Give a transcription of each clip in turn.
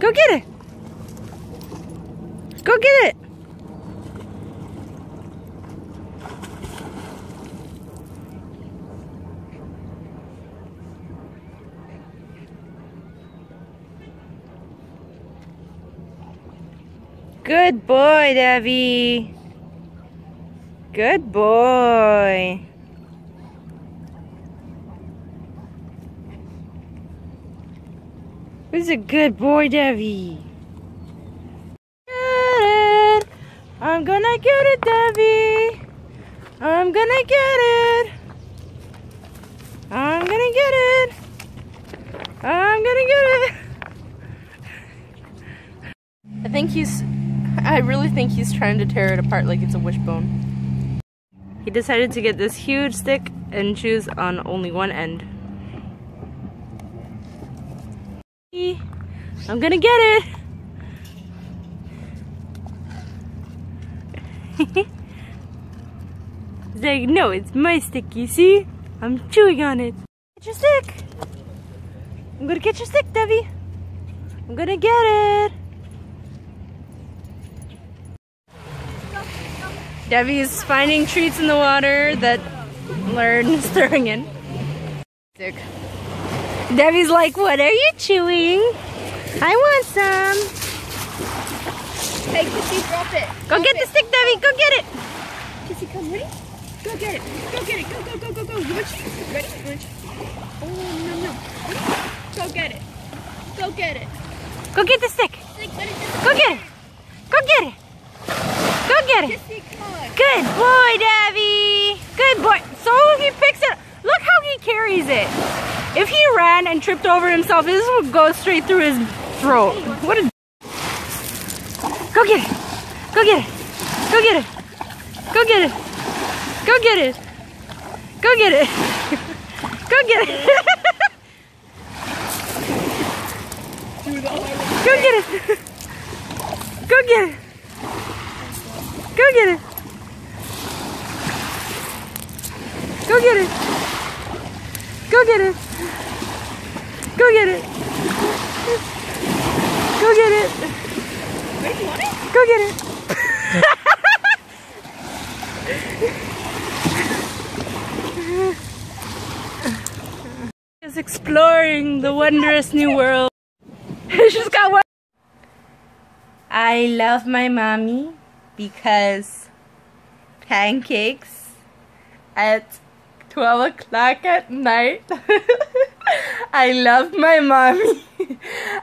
Go get it. Go get it. Good boy, Debbie. Good boy. Who's a good boy, Debbie? Get it. I'm gonna get it, Debbie. I'm gonna get it. I'm gonna get it. I'm gonna get it. I think I really think he's trying to tear it apart like it's a wishbone. He decided to get this huge stick and choose on only one end. I'm gonna get it! He's like, no, it's my stick, you see? I'm chewing on it. Get your stick! I'm gonna get your stick, Debbie! I'm gonna get it! Debbie's finding treats in the water that Lauren's throwing in. Stick. Debbie's like, what are you chewing? I want some. Hey, Kissy, drop it. Go get the stick, Debbie. Go get it. Kissy, come. Ready? Go get it. Go get it. Go, go, go, go, go. You want to chew? Ready? You want to chew? Oh, no, no. Ready? Go get it. Go get it. Go get the stick. Go get it. Go get it. Go get it. Kissy, come on. Good boy, Debbie. Good boy. So he picks it up. Look how he carries it. If he ran and tripped over himself, this would go straight through his throat. What a... Go get it. Go get it. Go get it. Go get it. Go get it. Go get it. Go get it. Go get it. Go get it. Go get it. Go get it. Go get it. Go get it. Go get it. Wait, you want it? Go get it. She's exploring the wondrous new world. She's got one. I love my mommy because pancakes at 12 o'clock at night. I love my mommy.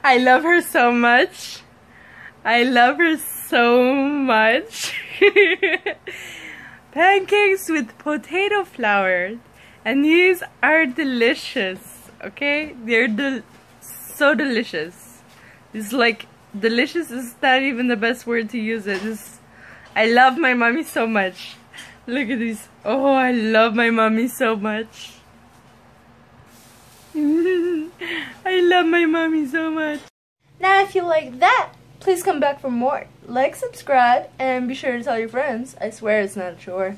I love her so much. I love her so much. Pancakes with potato flour. And these are delicious. Okay? They're so delicious. It's like, delicious is not even the best word to use it. It's, I love my mommy so much. Look at these. Oh, I love my mommy so much. I love my mommy so much. Now, if you like that, please come back for more. Like, subscribe, and be sure to tell your friends. I swear it's not a chore.